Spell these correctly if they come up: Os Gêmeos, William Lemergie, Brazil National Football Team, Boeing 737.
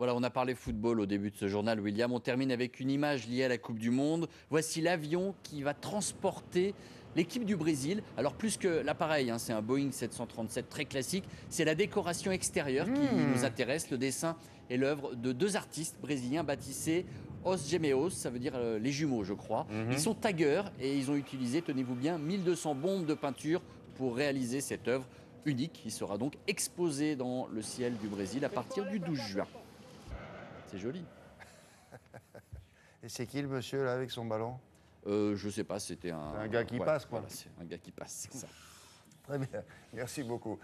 Voilà, on a parlé football au début de ce journal, William. On termine avec une image liée à la Coupe du Monde. Voici l'avion qui va transporter l'équipe du Brésil. Alors plus que l'appareil, hein, c'est un Boeing 737 très classique. C'est la décoration extérieure qui nous intéresse. Le dessin est l'œuvre de deux artistes brésiliens baptisés Os Gêmeos, ça veut dire les jumeaux, je crois. Ils sont taggeurs et ils ont utilisé, tenez-vous bien, 1200 bombes de peinture pour réaliser cette œuvre unique. Il sera donc exposé dans le ciel du Brésil à partir du 12 juin. C'est joli. Et c'est qui le monsieur là avec son ballon? Je sais pas, c'était un gars qui passe, quoi. Voilà, un gars qui passe, c'est ça. Très bien, merci beaucoup.